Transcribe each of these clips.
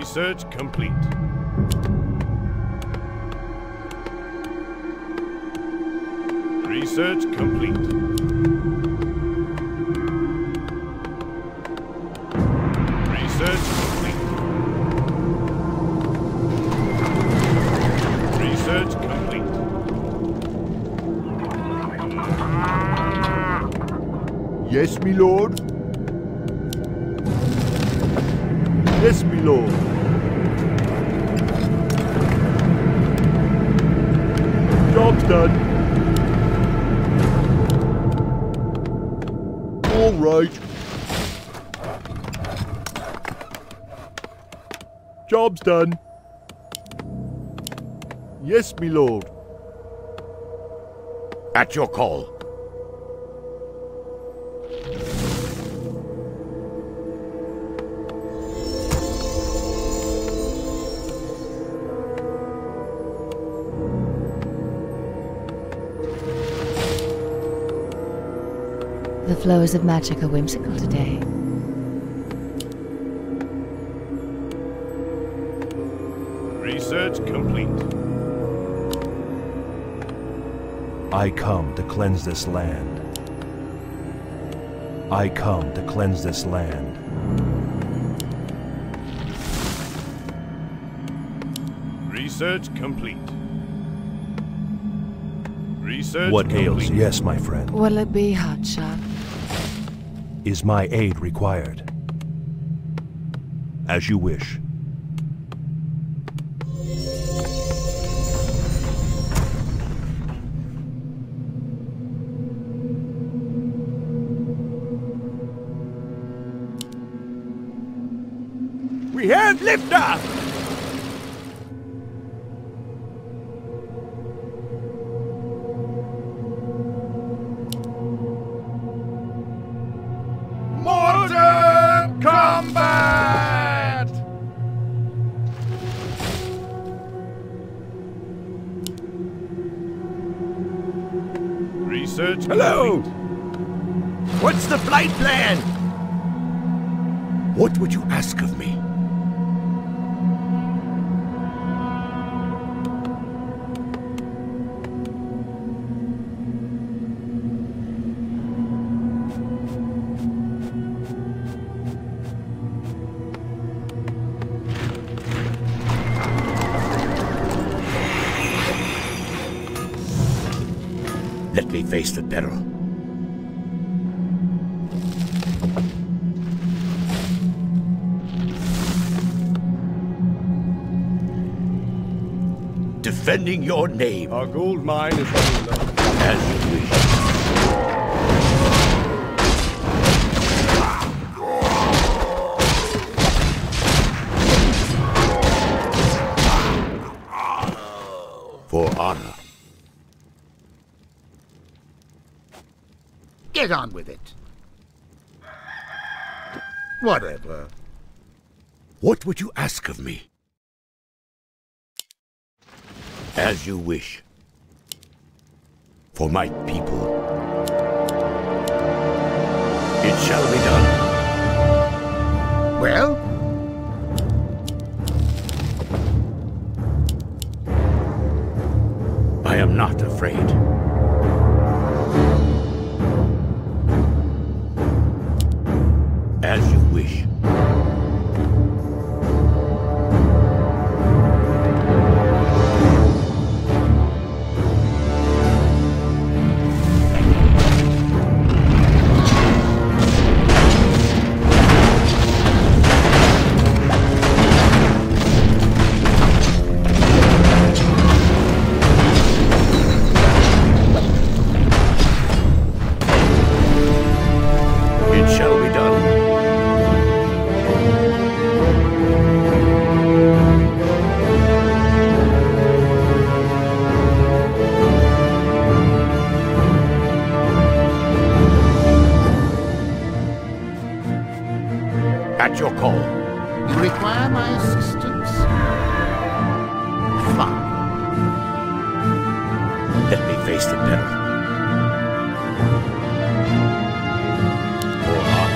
Research complete. Research complete. Yes, me lord. Yes, me lord. Job's done. All right. Job's done. Yes, me lord. At your call. The flows of magic are whimsical today. Research complete. I come to cleanse this land. I come to cleanse this land. Research complete. Research what complete. Ails? Yes, my friend. Will it be hotshot? Is my aid required? As you wish. We have liftoff! Research Hello! Complete. What's the flight plan? What would you ask of me? Let me face the peril. Defending your name. Our gold mine is under. As you wish. For honor. Get on with it. Whatever. What would you ask of me? As you wish. For my people. It shall be done. Well? I am not afraid. As you wish. It shall be done. At your call. You require my assistance? Fine. Let me face the peril. Or not.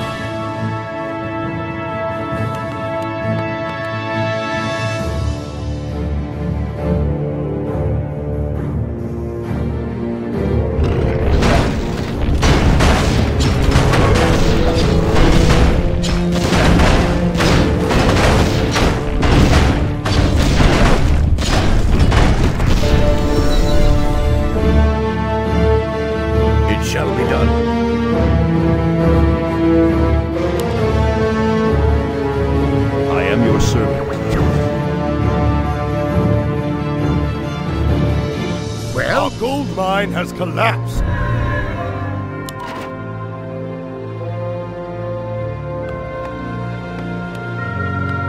mine has collapsed.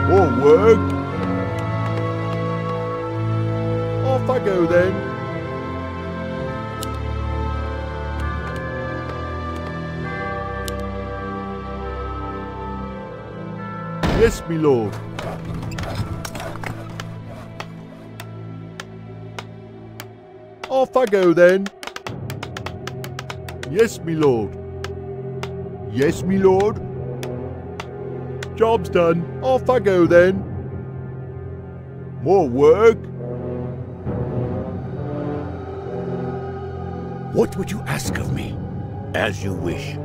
More work. Off I go then. Yes, my lord. Off I go then. Yes, my lord. Yes, my lord. Job's done. Off I go then. More work. What would you ask of me? As you wish.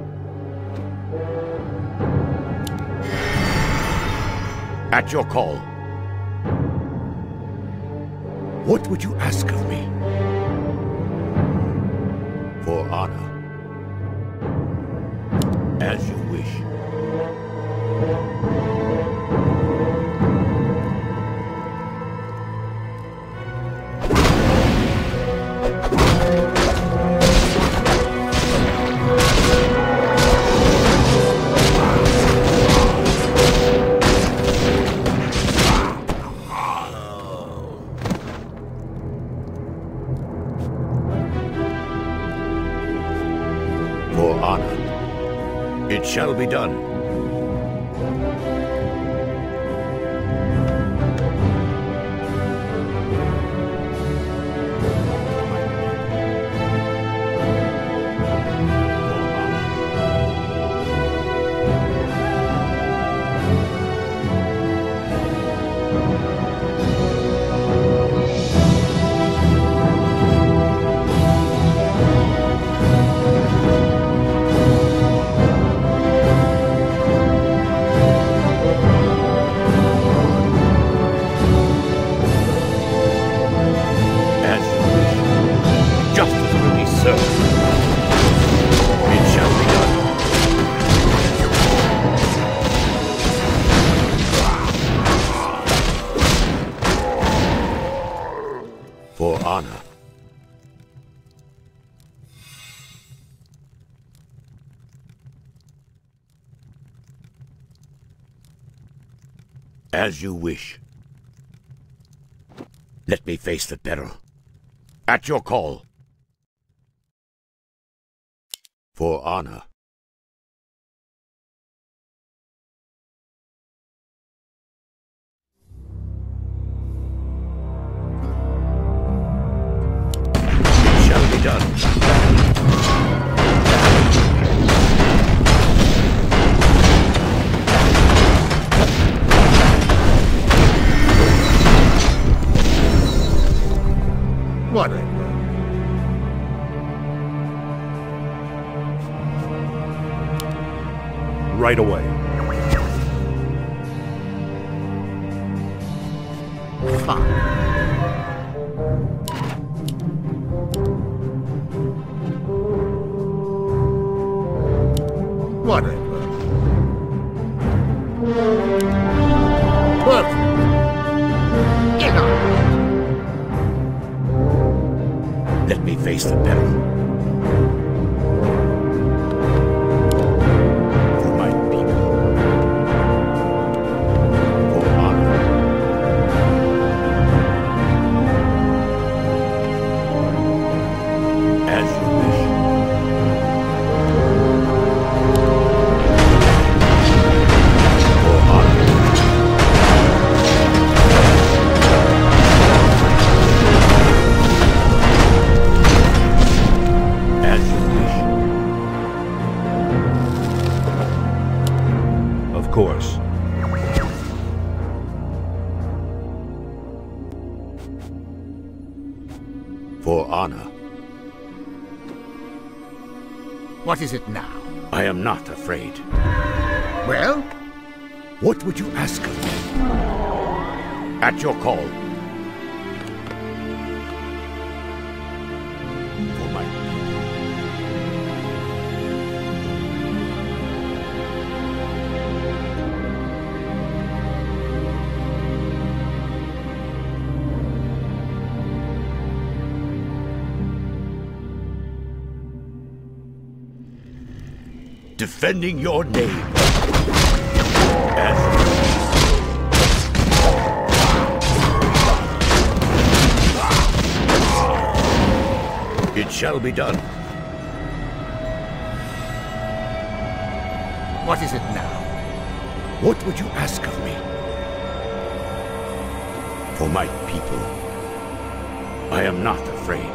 At your call. What would you ask of me? For honor. As you wish. Shall be done. As you wish. Let me face the peril. At your call. For honor. It shall be done. What? Right away. What? Let me face the peril. For my people. For honor. As you course. For honor. What is it now? I am not afraid. Well? What would you ask of me? At your call. defending your name. It shall be done. What is it now? What would you ask of me? For my people, I am not afraid.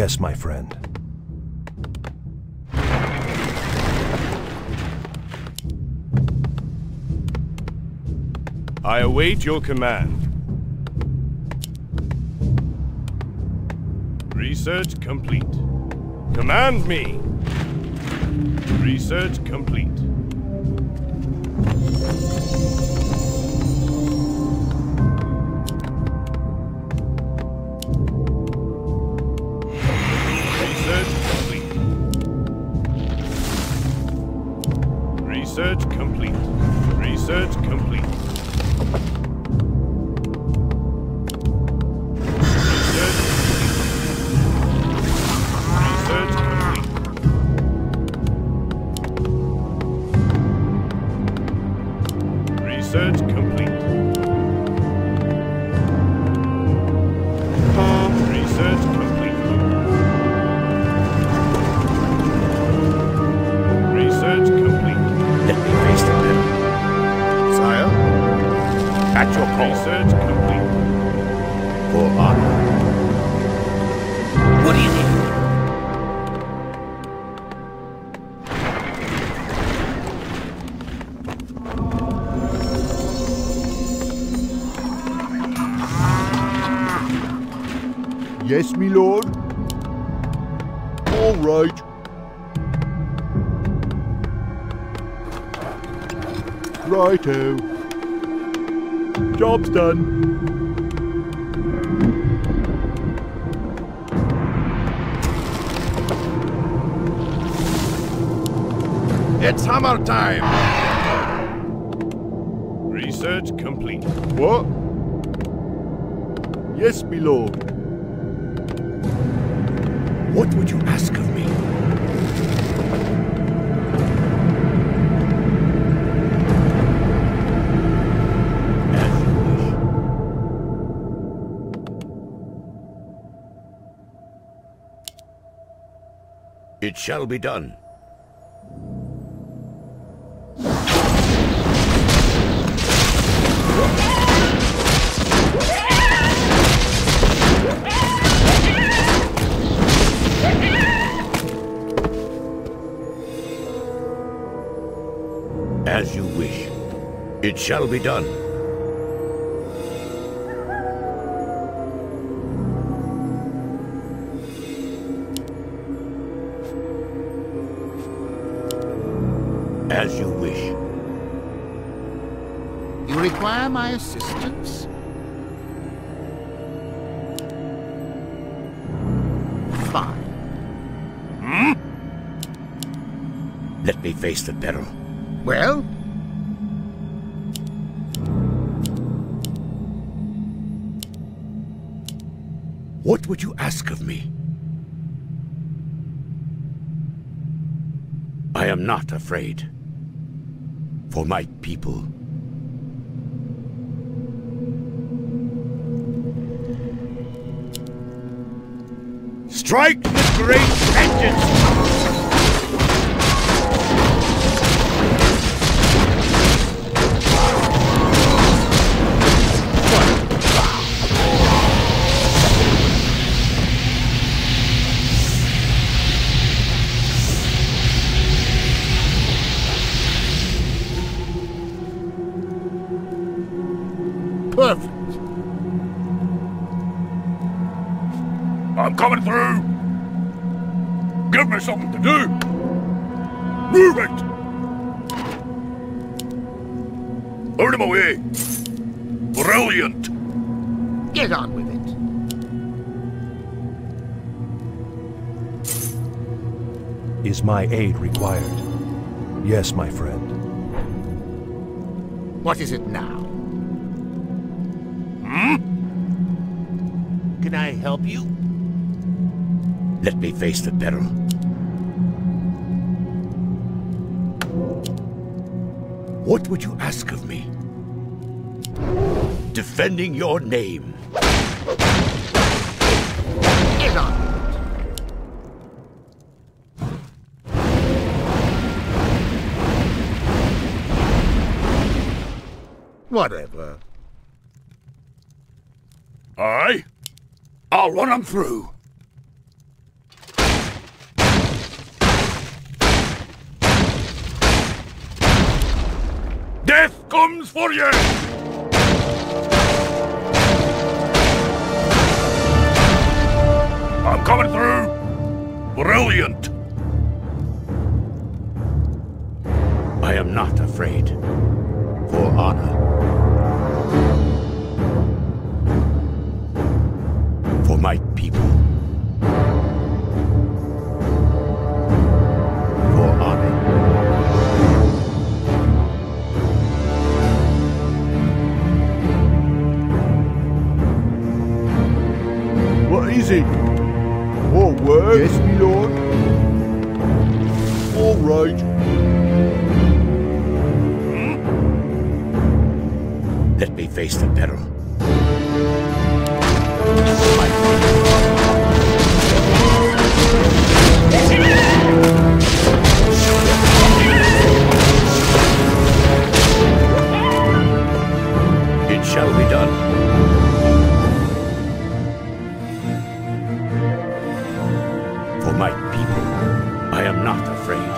Yes, my friend. I await your command. Research complete. Command me! Research complete. Research complete. Research complete. Research complete. Research complete. Research complete. Research complete. Research complete. Sire, at your call. Research complete. For honor. What do you need? Yes, my lord. All right. Righto. Job's done. It's hammer time! Research complete. What? Yes, my lord. What would you ask of me? It shall be done. As you wish, it shall be done. As you wish. require my assistance? Fine. Hmm? Let me face the peril. Well? What would you ask of me? I am not afraid. For my people. Strike with great vengeance! Perfect. I'm coming through. Give me something to do. Move it. Out of my way. Brilliant. Get on with it. Is my aid required? Yes, my friend. What is it now? Can I help you? Let me face the peril. What would you ask of me? Defending your name. Get on. Whatever. Aye. I'll run them through. Death comes for you! I'm coming through. Brilliant. I am not afraid. For honor. My people. For honor. What is it? More words? Yes, my lord. All right. Let me face the peril. It shall be done. For my people, I am not afraid.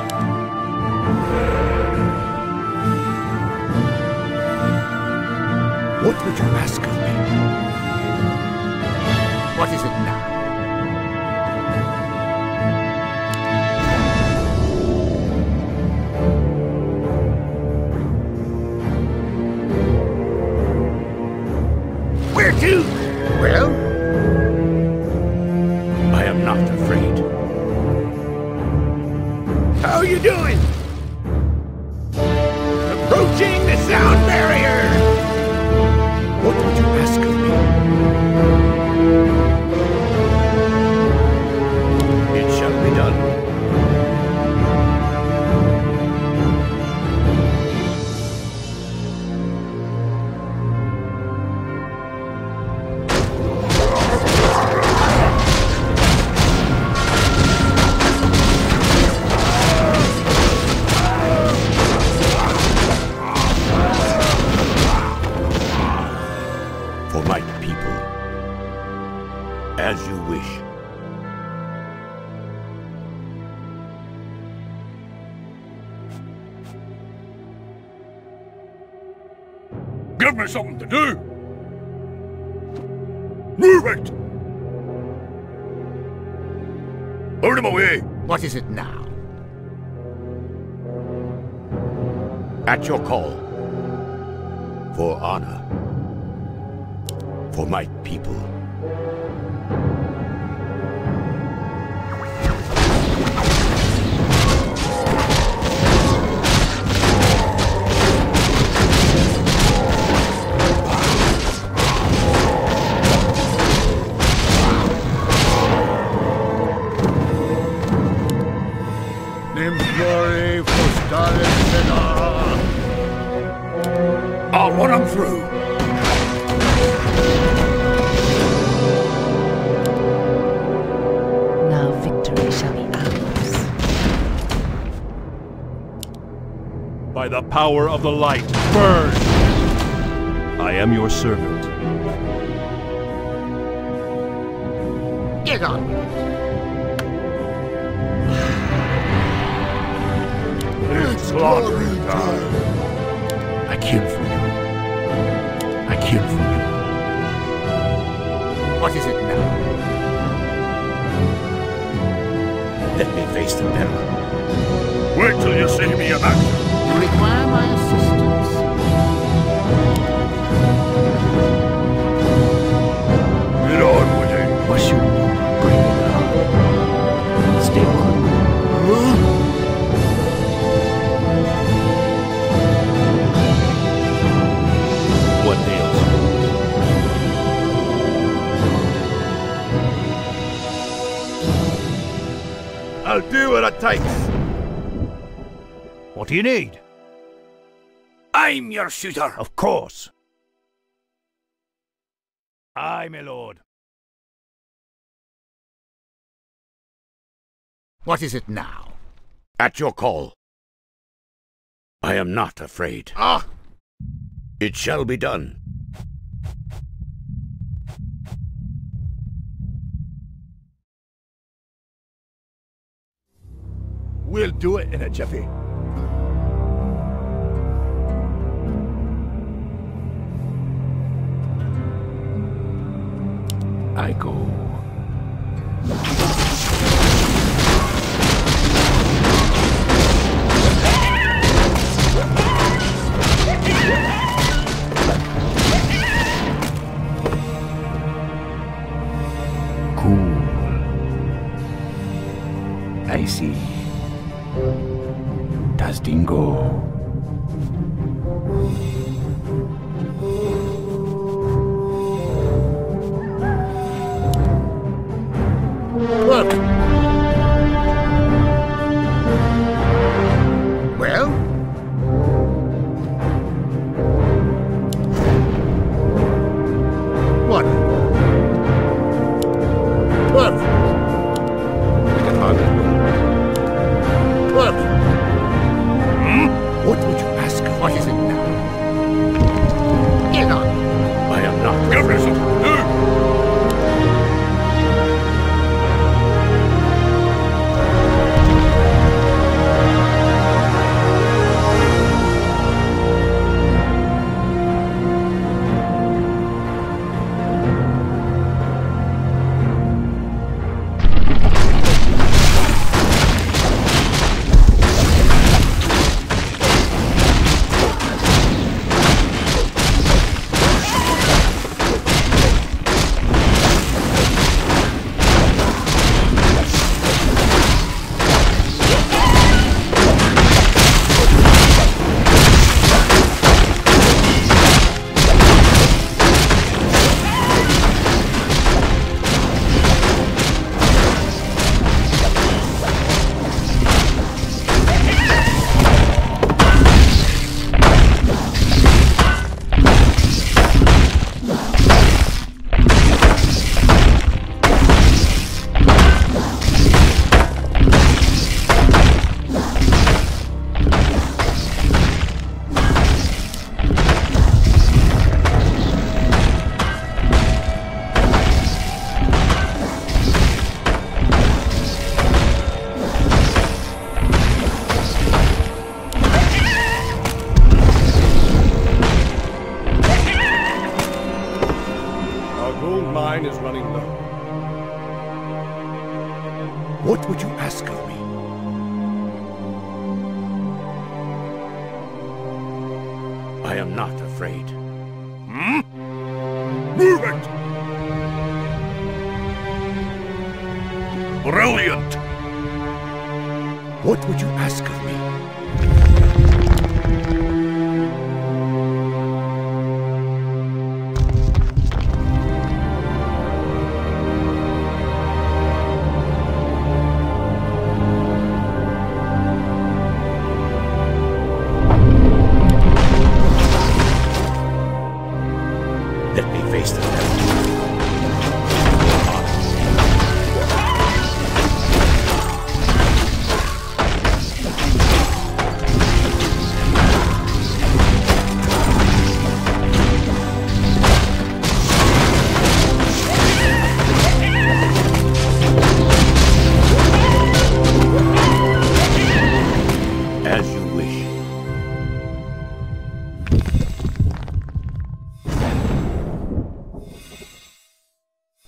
What would you ask of me? What is it now? Where to? Well? I am not afraid. How are you doing? Approaching the sound barrier! What would you ask of me? It shall be done. For my people. As you wish. Give me something to do! Move it! Out of my way! What is it now? At your call. for honor, for my people. I'll run them through. Now victory shall be ours. By the power of the light, burn! I am your servant. Get on! It's slaughtering time. I came for you. I came for you. What is it now? Let me face the peril. Wait till you see me about it. You require my assistance. Get on with it. What you need, bring it on. Stay warm. Huh? I'll do what it takes. What do you need? I'm your suitor. Of course. Aye, my lord. What is it now? At your call. I am not afraid. Ah! It shall be done. We'll do it in a jiffy. I go. Cool. I see. Does Dingo? Look. Well? What? Perfect. We can find it. What would you ask? What is it now? Get on! I am not. Give me some What would you ask of me? I am not afraid. Move it! Brilliant! What would you ask of me?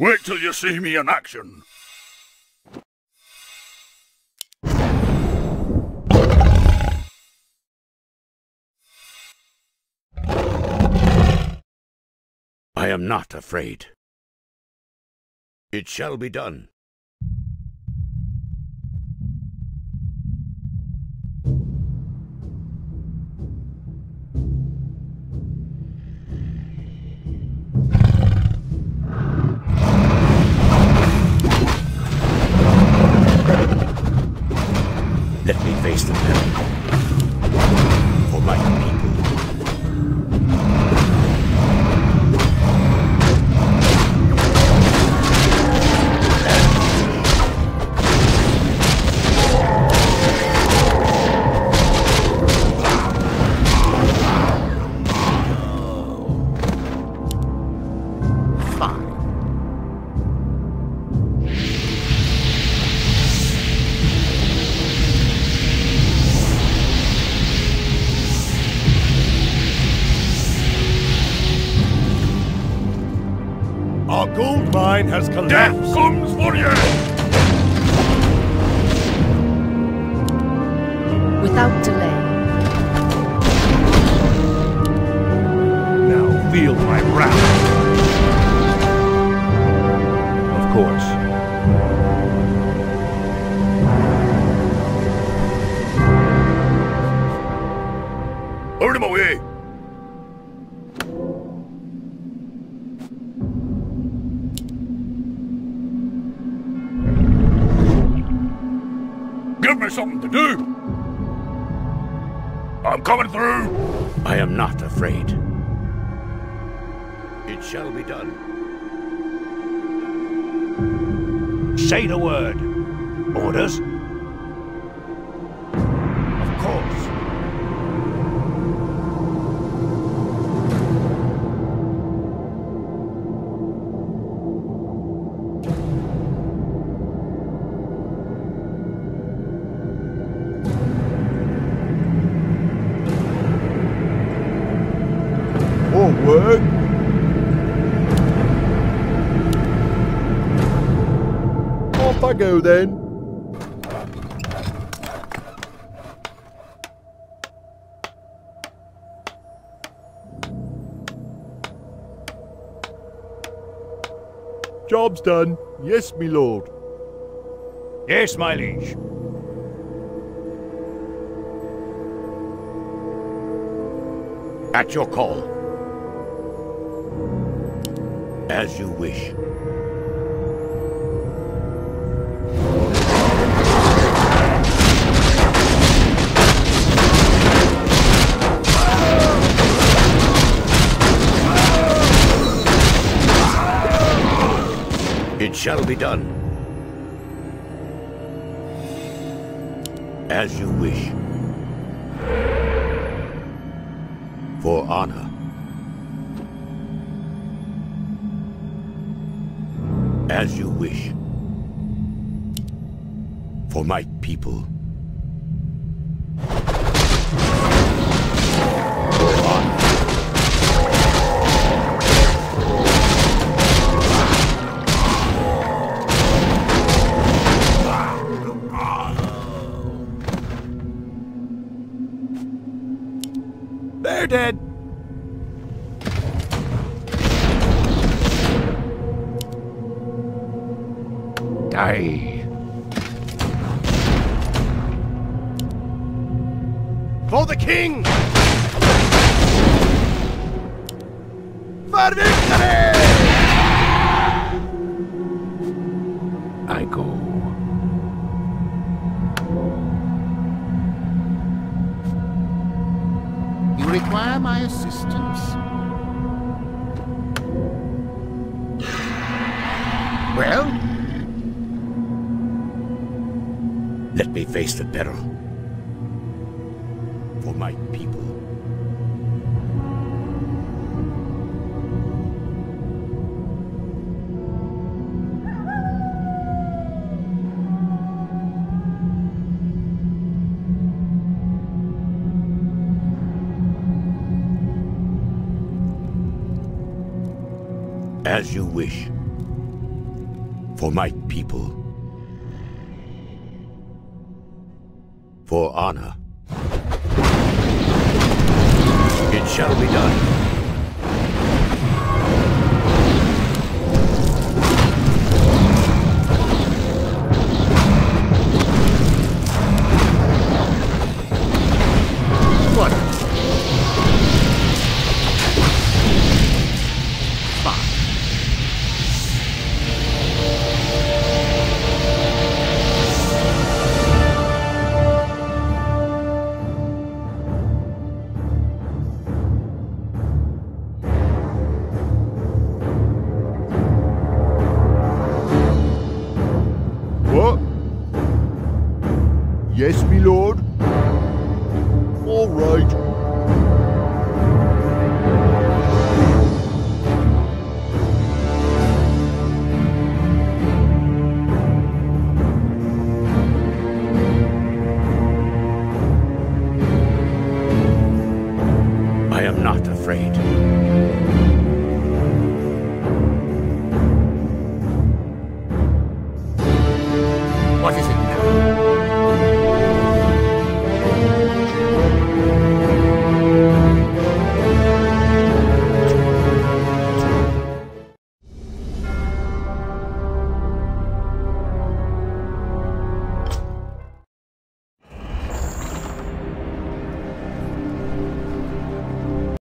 Wait till you see me in action. I am not afraid. It shall be done. Let me face the peril for my people. Our gold mine has collapsed. Death comes for you! Without delay. Now feel my wrath. Of course. Hold him away! Give me something to do! I'm coming through! I am not afraid. It shall be done. Say the word. Orders? Of course. Work. Off I go then. Job's done. Yes, my lord. Yes, my liege. At your call. As you wish. It shall be done. As you wish. For honor. As you wish. For my people. They're dead. Die. For the king! For victory! I go. You require my assistance? Well? Let me face the peril. For my people. As you wish. For my people. For honor. It shall be done. Yes, my lord. All right. I am not afraid.